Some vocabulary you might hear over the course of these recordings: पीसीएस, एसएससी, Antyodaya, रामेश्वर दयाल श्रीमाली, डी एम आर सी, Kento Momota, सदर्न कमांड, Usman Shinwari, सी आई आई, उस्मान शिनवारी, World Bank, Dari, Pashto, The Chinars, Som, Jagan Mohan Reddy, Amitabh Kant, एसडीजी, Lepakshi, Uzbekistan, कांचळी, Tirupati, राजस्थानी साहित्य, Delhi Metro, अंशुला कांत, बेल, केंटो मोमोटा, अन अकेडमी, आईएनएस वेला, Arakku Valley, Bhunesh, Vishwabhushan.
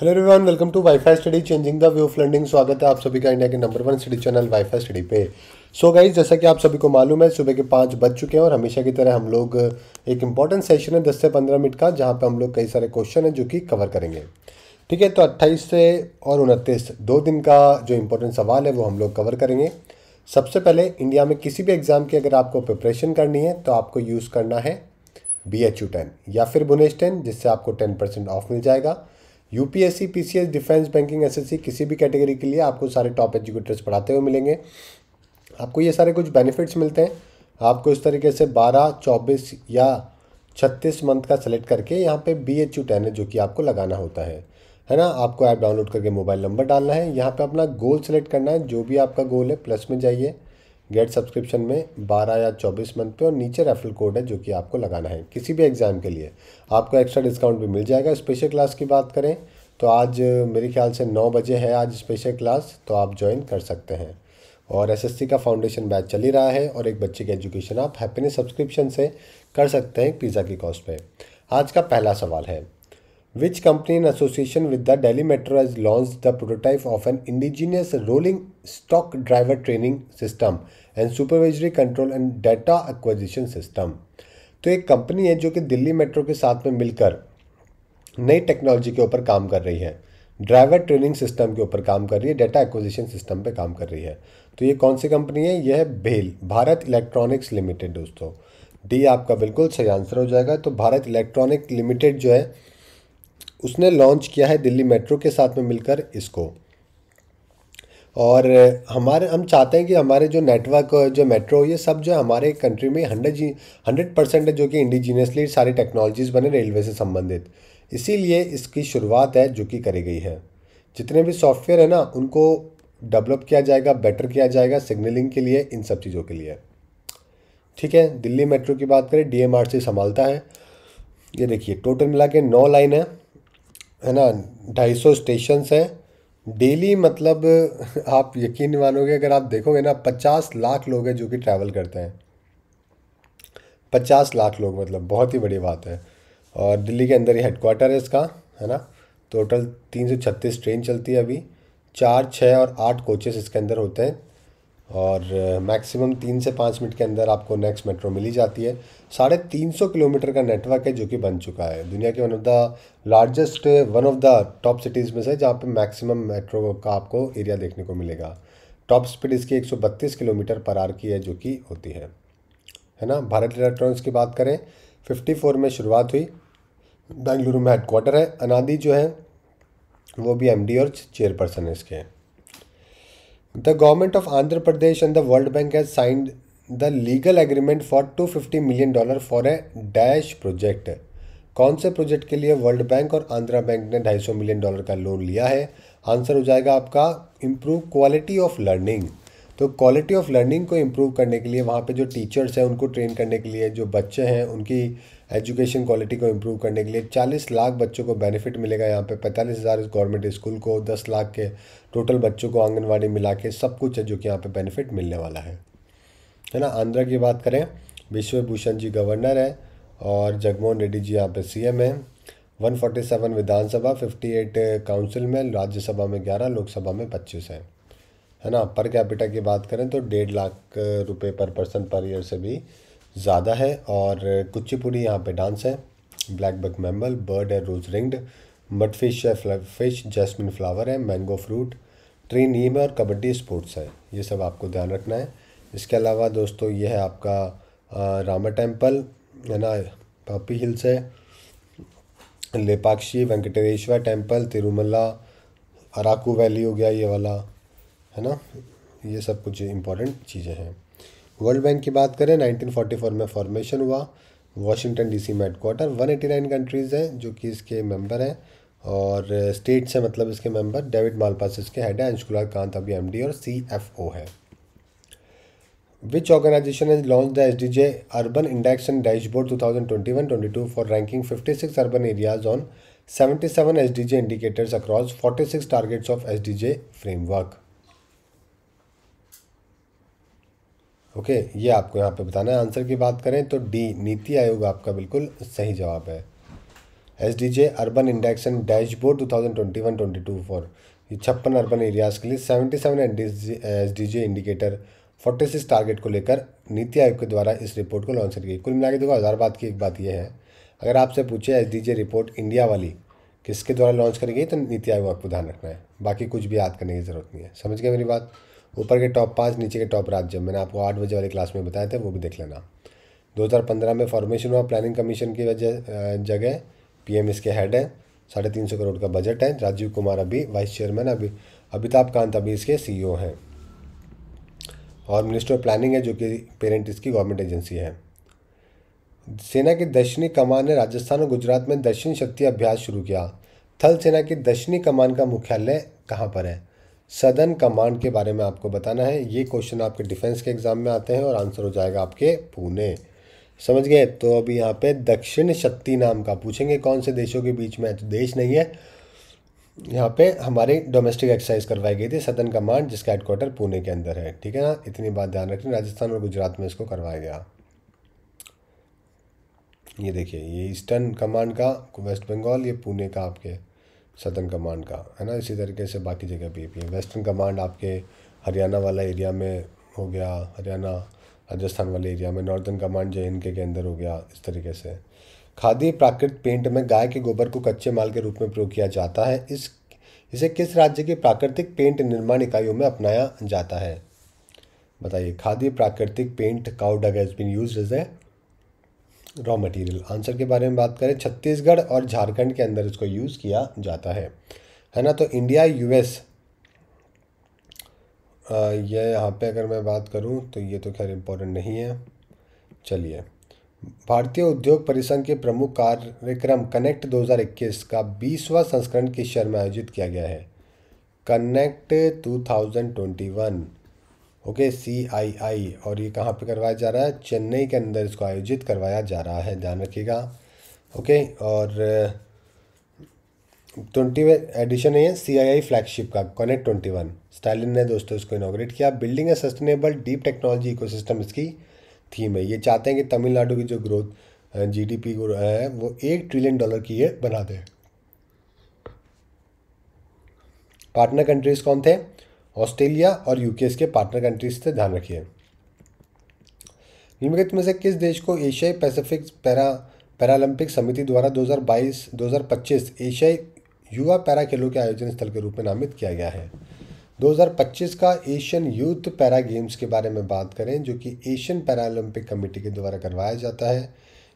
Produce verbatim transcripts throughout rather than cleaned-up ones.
Hello everyone, welcome to WiFi study changing the way of learning. स्वागत है आप सभी का इंडिया के number one study channel WiFi study पे। सो गाइस, जैसा कि आप सभी को मालूम है, सुबह के पाँच बज चुके हैं और हमेशा की तरह हम लोग एक इंपॉर्टेंट सेशन है दस से पंद्रह मिनट का, जहाँ पे हम लोग कई सारे क्वेश्चन हैं जो कि कवर करेंगे। ठीक है, तो अट्ठाईस से और उनतीस दो दिन का जो इम्पोर्टेंट सवाल है वो हम लोग कवर करेंगे। सबसे पहले, इंडिया में किसी भी एग्ज़ाम की अगर आपको प्रिपरेशन करनी है तो आपको यूज़ करना है बी एच यू टेन या फिर बुनेश टेन, जिससे आपको टेन परसेंट ऑफ मिल जाएगा। UPSC, पीसीएस, defence, banking, एसएससी किसी भी कैटेगरी के लिए आपको सारे टॉप एजुकेटर्स पढ़ाते हुए मिलेंगे। आपको ये सारे कुछ बेनिफिट्स मिलते हैं। आपको इस तरीके से बारह, चौबीस या छत्तीस मंथ का सेलेक्ट करके यहाँ पे बी एच यू टेन है जो कि आपको लगाना होता है, है ना। आपको ऐप डाउनलोड करके मोबाइल नंबर डालना है, यहाँ पे अपना गोल सेलेक्ट करना है, जो भी आपका गोल है। प्लस में जाइए, गेट सब्सक्रिप्शन में बारह या चौबीस मंथ पे, और नीचे रेफरल कोड है जो कि आपको लगाना है। किसी भी एग्ज़ाम के लिए आपको एक्स्ट्रा डिस्काउंट भी मिल जाएगा। स्पेशल क्लास की बात करें तो आज मेरे ख्याल से नौ बजे है आज स्पेशल क्लास, तो आप ज्वाइन कर सकते हैं। और एसएससी का फाउंडेशन बैच चल ही रहा है, और एक बच्चे की एजुकेशन आप हैप्पीनेस सब्सक्रिप्शन से कर सकते हैं पिज़्ज़ा की कॉस्ट पर। आज का पहला सवाल है, which company in association with the Delhi metro has launch the prototype of an indigenous rolling stock driver training system and supervisory control and data acquisition system. तो एक कंपनी है जो कि दिल्ली मेट्रो के साथ में मिलकर नई टेक्नोलॉजी के ऊपर काम कर रही है, ड्राइवर ट्रेनिंग सिस्टम के ऊपर काम कर रही है, डाटा एक्विजिशन सिस्टम पे काम कर रही है। तो ये कौन सी कंपनी है? यह है बेल, भारत इलेक्ट्रॉनिक्स लिमिटेड। दोस्तों, डी आपका बिल्कुल सही आंसर हो जाएगा। तो भारत इलेक्ट्रॉनिक्स लिमिटेड जो है उसने लॉन्च किया है दिल्ली मेट्रो के साथ में मिलकर इसको। और हमारे हम चाहते हैं कि हमारे जो नेटवर्क, जो मेट्रो, ये सब जो हमारे कंट्री में हंड्रेड जी हंड्रेड परसेंट है जो कि इंडिजीनियसली सारी टेक्नोलॉजीज़ बने रेलवे से संबंधित, इसीलिए इसकी शुरुआत है जो कि करी गई है। जितने भी सॉफ्टवेयर है ना, उनको डेवलप किया जाएगा, बेटर किया जाएगा सिग्नलिंग के लिए, इन सब चीज़ों के लिए। ठीक है, दिल्ली मेट्रो की बात करें, डी एम आर सी संभालता है। ये देखिए, टोटल मिला के नौ लाइन है, है ना, ढाई सौ स्टेशंस हैं डेली। मतलब आप यकीन नहीं मानोगे, अगर आप देखोगे ना, पचास लाख लोग हैं जो कि ट्रैवल करते हैं। पचास लाख लोग, मतलब बहुत ही बड़ी बात है। और दिल्ली के अंदर ही हेडक्वार्टर है इसका, है ना। टोटल तीन सौ छत्तीस ट्रेन चलती है अभी, चार छः और आठ कोचेस इसके अंदर होते हैं, और मैक्सिमम तीन से पाँच मिनट के अंदर आपको नेक्स्ट मेट्रो मिली जाती है। साढ़े तीन सौ किलोमीटर का नेटवर्क है जो कि बन चुका है। दुनिया के one of the largest, one of the top cities में से, जहाँ पे मैक्सिमम मेट्रो का आपको एरिया देखने को मिलेगा। टॉप स्पीड इसकी एक सौ बत्तीस किलोमीटर पर आवर की है जो कि होती है, है ना। भारत इलेक्ट्रॉनिक्स की बात करें, फिफ्टी फोर में शुरुआत हुई, बेंगलुरु में हेडक्वार्टर है। अनादि जो है वो भी एम डी और चेयरपर्सन है इसके। The government of Andhra Pradesh and the World Bank has signed the legal agreement for two hundred fifty million dollars for a dash project. कौन से प्रोजेक्ट के लिए वर्ल्ड बैंक और आंध्रा बैंक ने ढाई सौ मिलियन डॉलर का लोन लिया है? आंसर हो जाएगा आपका इम्प्रूव क्वालिटी ऑफ लर्निंग। तो क्वालिटी ऑफ लर्निंग को इम्प्रूव करने के लिए, वहाँ पे जो टीचर्स हैं उनको ट्रेन करने के लिए, जो बच्चे हैं उनकी एजुकेशन क्वालिटी को इम्प्रूव करने के लिए चालीस लाख बच्चों को बेनिफिट मिलेगा यहाँ पे। पैंतालीस हज़ार गवर्नमेंट स्कूल को, दस लाख के टोटल बच्चों को आंगनवाड़ी मिला के सब कुछ है जो कि यहाँ पे बेनिफिट मिलने वाला है, है ना। आंध्रा की बात करें, विश्वभूषण जी गवर्नर है, और जगमोहन रेड्डी जी यहाँ पे सी एम है। वन फोर्टी सेवन विधानसभा, फिफ्टी एट काउंसिल में, राज्यसभा में ग्यारह, लोकसभा में पच्चीस है, है ना। पर कैपिटा की बात करें तो डेढ़ लाख रुपए पर पर्सन पर ईयर से भी ज़्यादा है। और कुचिपुड़ी यहाँ पे डांस है, ब्लैक बक मैमल, बर्ड है रोज रिंग्ड, मडफिश है फिश, जैस्मिन फ्लावर है, मैंगो फ्रूट, ट्री नीम है, और कबड्डी स्पोर्ट्स है। ये सब आपको ध्यान रखना है। इसके अलावा दोस्तों, ये है आपका रामा टेम्पल, है ना, पपी हिल्स है, लेपाक्षी, वेंकटेश्वर टेम्पल, तिरुमला, अराकू वैली हो गया ये वाला, है ना। ये सब कुछ इम्पॉर्टेंट चीज़ें हैं। वर्ल्ड बैंक की बात करें, नाइनटीन फोर्टी फोर में फॉर्मेशन हुआ, वाशिंगटन डीसी में headquarter. One eighty nine countries हैं जो कि इसके मेंबर हैं, और स्टेट्स हैं मतलब इसके मेंबर। डेविड मालपास इसके हेड है, अंशुला कांत अभी एमडी और सीएफओ है। Which organisation has launch the SDG urban index and dashboard two thousand twenty one to two for ranking fifty six urban areas on seventy seven SDG indicators across forty six targets of SDG framework. Okay okay, ये आपको यहाँ पे बताना है। Answer की बात करें तो डी, नीति आयोग आपका बिल्कुल सही जवाब है। S D G urban index and dashboard two thousand twenty one twenty two for छप्पन अर्बन एरियाज़ के लिए seventy seven S D G indicator forty six target को लेकर नीति आयोग के द्वारा इस रिपोर्ट को लॉन्च की गई। कुल मिला के देखो हज़ार बात की एक बात यह है, अगर आपसे पूछे S D G report India वाली किसके द्वारा लॉन्च करी गई तो नीति आयोग आपको ध्यान रखना है, बाकी कुछ भी याद करने की ज़रूरत नहीं है। समझ गए मेरी बात? ऊपर के टॉप पाँच, नीचे के टॉप राज्य मैंने आपको आठ बजे वाली क्लास में बताए थे, वो भी देख लेना। दो हज़ार पंद्रह में फॉर्मेशन हुआ प्लानिंग कमीशन की वजह जगह पीएम इसके हेड है, साढ़े तीन सौ करोड़ का बजट है। राजीव कुमार अभी वाइस चेयरमैन, अभी अमिताभ कांत अभी इसके सीईओ हैं और मिनिस्टर ऑफ प्लानिंग है जो कि पेरेंट इसकी गवर्नमेंट एजेंसी है। सेना की दक्षिणी कमान ने राजस्थान और गुजरात में दक्षिण शक्ति अभ्यास शुरू किया। थल सेना की दक्षिणी कमान का मुख्यालय कहाँ पर है? सदर्न कमांड के बारे में आपको बताना है। ये क्वेश्चन आपके डिफेंस के एग्जाम में आते हैं और आंसर हो जाएगा आपके पुणे। समझ गए? तो अभी यहाँ पे दक्षिण शक्ति नाम का पूछेंगे कौन से देशों के बीच में, तो देश नहीं है, यहाँ पे हमारी डोमेस्टिक एक्सरसाइज करवाई गई थी सदर्न कमांड जिसका हेडक्वार्टर पुणे के अंदर है। ठीक है ना, इतनी बात ध्यान रखनी। राजस्थान और गुजरात में इसको करवाया गया। ये देखिए, ये ईस्टर्न कमांड का वेस्ट बंगाल, ये पुणे का आपके सदर्न कमांड का है ना। इसी तरीके से बाकी जगह भी है। वेस्टर्न कमांड आपके हरियाणा वाला एरिया में हो गया, हरियाणा राजस्थान वाले एरिया में। नॉर्दर्न कमांड जो इनके के अंदर हो गया। इस तरीके से खादी प्राकृत पेंट में गाय के गोबर को कच्चे माल के रूप में प्रयोग किया जाता है। इस इसे किस राज्य की प्राकृतिक पेंट निर्माण इकाइयों में अपनाया जाता है? बताइए। खादी प्राकृतिक paint cow dung has been used as a raw material. Answer के बारे में बात करें, छत्तीसगढ़ और झारखंड के अंदर इसको यूज़ किया जाता है, है ना। तो इंडिया यूएस, यह यहाँ पे अगर मैं बात करूँ तो ये तो खैर इम्पोर्टेंट नहीं है। चलिए, भारतीय उद्योग परिसंघ के प्रमुख कार्यक्रम कनेक्ट दो हज़ार इक्कीस का बीसवां संस्करण किस शहर में आयोजित किया गया है? कनेक्ट दो हज़ार इक्कीस, ओके, सी आई आई। और ये कहाँ पे करवाया जा रहा है? चेन्नई के अंदर इसको आयोजित करवाया जा रहा है, ध्यान रखिएगा। ओके, और ट्वेंटीवें एडिशन है सी आई आई फ्लैगशिप का कनेक्ट ट्वेंटी वन। स्टालिन ने दोस्तों इसको इनॉग्रेट किया। Building a sustainable deep technology ecosystem इसकी थीम है। ये चाहते हैं कि तमिलनाडु की जो ग्रोथ जीडीपी है वो एक ट्रिलियन डॉलर की ये बना दें। पार्टनर कंट्रीज कौन थे? ऑस्ट्रेलिया और यूके के पार्टनर कंट्रीज थे, ध्यान रखिए। निम्नलिखित में से किस देश को एशियाई पैसिफिक पैरा पैरालंपिक समिति द्वारा दो हज़ार बाईस दो हज़ार पच्चीस एशियाई युवा पैरा खेलों के आयोजन स्थल के रूप में नामित किया गया है? दो हज़ार पच्चीस का एशियन यूथ पैरा गेम्स के बारे में बात करें जो कि एशियन पैरालंपिक कमेटी के द्वारा करवाया जाता है।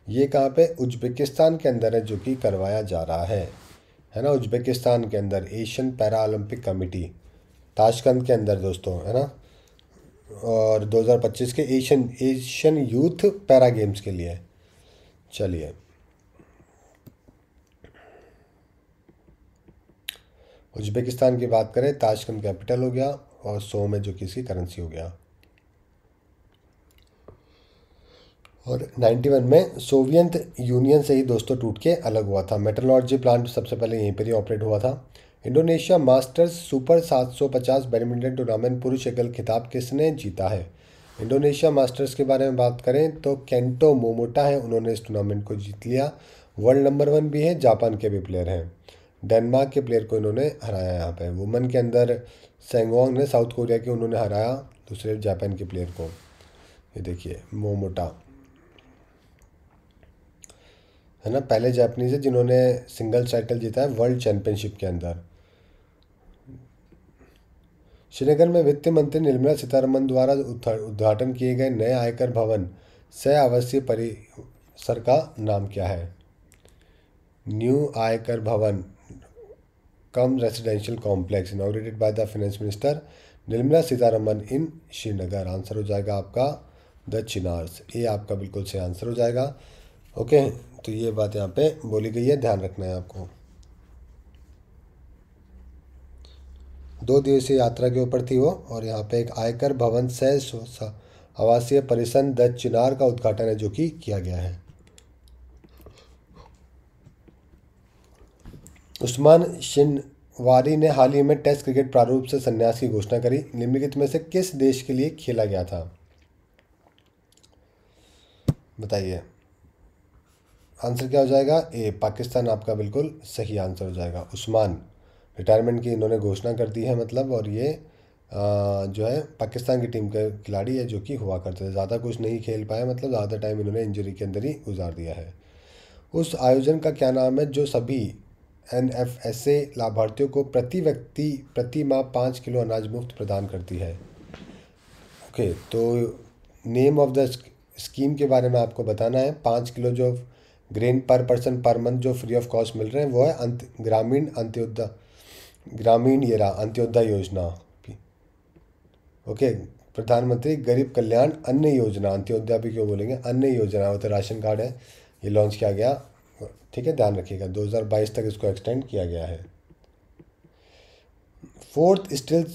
ये कहाँ पे? उज्बेकिस्तान के अंदर है जो कि करवाया जा रहा है, है ना। उज्बेकिस्तान के अंदर एशियन पैरालंपिक कमेटी ताशकंद के अंदर दोस्तों, है ना। और दो हज़ार पच्चीस के Asian Asian youth para games के लिए। चलिए, उज्बेकिस्तान की बात करें, ताशकंद कैपिटल हो गया और सोम है जो कि इसकी करेंसी हो गया। और इक्यानवे में सोवियत यूनियन से ही दोस्तों टूट के अलग हुआ था। मेटलॉर्जी प्लांट सबसे पहले यहीं पर ही ऑपरेट हुआ था। इंडोनेशिया मास्टर्स सुपर सात सौ पचास बैडमिंटन टूर्नामेंट पुरुष एकल खिताब किसने जीता है? इंडोनेशिया मास्टर्स के बारे में बात करें तो केंटो मोमोटा है, उन्होंने इस टूर्नामेंट को जीत लिया। वर्ल्ड नंबर वन भी है, जापान के भी प्लेयर हैं। डेनमार्क के प्लेयर को इन्होंने हराया। यहाँ पे वुमन के अंदर सेंगोंग ने साउथ कोरिया के, उन्होंने हराया दूसरे जापान के प्लेयर को। ये देखिए मोमोटा, है ना, पहले जापानीज है जिन्होंने सिंगल टाइटल जीता है वर्ल्ड चैम्पियनशिप के अंदर। श्रीनगर में वित्त मंत्री निर्मला सीतारमन द्वारा उद्घाटन किए गए नए आयकर भवन सह आवासीय परिसर का नाम क्या है? न्यू आयकर Bhavan cum residential complex inaugurated by the finance minister Nirmala Sitharaman in Srinagar. Answer हो जाएगा आपका द चिनार्स, ये आपका बिल्कुल सही आंसर हो जाएगा। ओके, तो ये बात यहाँ पे बोली गई है, ध्यान रखना है आपको। दो दिवसीय यात्रा के ऊपर थी वो, और यहाँ पे एक आयकर भवन सह आवासीय परिसर द चिनार का उद्घाटन है जो कि किया गया है। उस्मान शिनवारी ने हाल ही में टेस्ट क्रिकेट प्रारूप से संन्यास की घोषणा करी। निम्नलिखित में से किस देश के लिए खेला गया था? बताइए। आंसर क्या हो जाएगा? ए, पाकिस्तान आपका बिल्कुल सही आंसर हो जाएगा। उस्मान रिटायरमेंट की इन्होंने घोषणा कर दी है मतलब, और ये आ, जो है पाकिस्तान की टीम के खिलाड़ी है जो कि हुआ करते थे, ज़्यादा कुछ नहीं खेल पाए मतलब ज़्यादा टाइम इन्होंने इंजरी के अंदर ही गुजार दिया है। उस आयोजन का क्या नाम है जो सभी एन एफ एस ए लाभार्थियों को प्रति व्यक्ति प्रति माह पाँच किलो अनाज मुफ्त प्रदान करती है? ओके, तो नेम ऑफ द स्कीम के बारे में आपको बताना है। पाँच किलो जो ग्रेन पर पर्सन पर मंथ जो फ्री ऑफ कॉस्ट मिल रहे हैं वो है अंत ग्रामीण अंत्योदय ग्रामीण ये रहा अंत्योदय योजना। ओके, प्रधानमंत्री गरीब कल्याण अन्न योजना, अंत्योदय भी क्यों बोलेंगे, अन्न योजना वो तो राशन कार्ड है, ये लॉन्च किया गया, ठीक है, ध्यान रखिएगा दो हज़ार बाईस तक इसको एक्सटेंड किया गया है। Fourth steel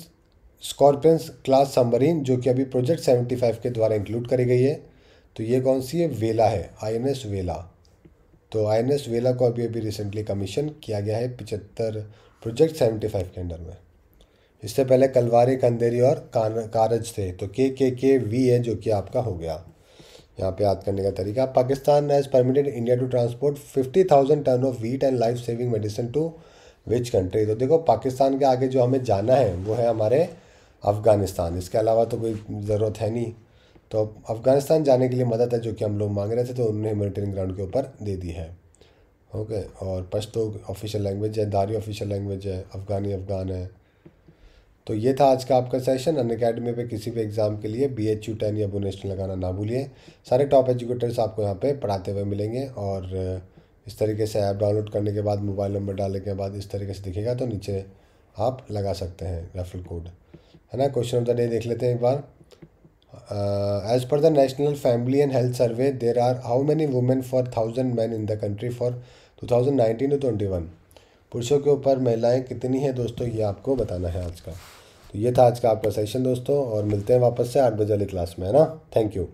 scorpions class submarine जो कि अभी प्रोजेक्ट पचहत्तर के द्वारा इंक्लूड करी गई है, तो ये कौन सी है? वेला है, आईएनएस वेला। तो आईएनएस वेला को अभी अभी रिसेंटली कमीशन किया गया है पचहत्तर प्रोजेक्ट पचहत्तर के अंडर में। इससे पहले कलवारे, कंदेरी और कारज थे, तो के के के वी है जो कि आपका हो गया। यहाँ पे याद करने का तरीका, Pakistan has permitted India to transport fifty thousand ton of wheat and life saving medicine to which country? तो देखो पाकिस्तान के आगे जो हमें जाना है वो है हमारे अफ़गानिस्तान, इसके अलावा तो कोई ज़रूरत है नहीं, तो अफ़गानिस्तान जाने के लिए मदद है जो कि हम लोग मांग रहे थे, तो उन्होंने ह्यूमैनिटेरियन ग्राउंड के ऊपर दे दी है। ओके, और पश्तो ऑफिशियल लैंग्वेज है, दारी ऑफिशियल लैंग्वेज है, अफ़गानी अफ़गान है। तो ये था आज का आपका सेशन। अन अकेडमी पर किसी भी एग्ज़ाम के लिए बी एच यू टेन या बोनेशन लगाना ना भूलिए, सारे टॉप एजुकेटर्स आपको यहाँ पे पढ़ाते हुए मिलेंगे, और इस तरीके से ऐप डाउनलोड करने के बाद मोबाइल नंबर डालने के बाद इस तरीके से दिखेगा, तो नीचे आप लगा सकते हैं रेफरल कोड, है ना। क्वेश्चन ऑफ द डे देख लेते हैं एक बार। As per the national family and health survey there are how many women for thousand man in the country for two thousand nineteen to twenty one पुरुषों के ऊपर महिलाएं कितनी हैं दोस्तों, ये आपको बताना है आज का। तो ये था आज का आपका सेशन दोस्तों, और मिलते हैं वापस से आठ बजे वाली क्लास में, है ना। Thank you.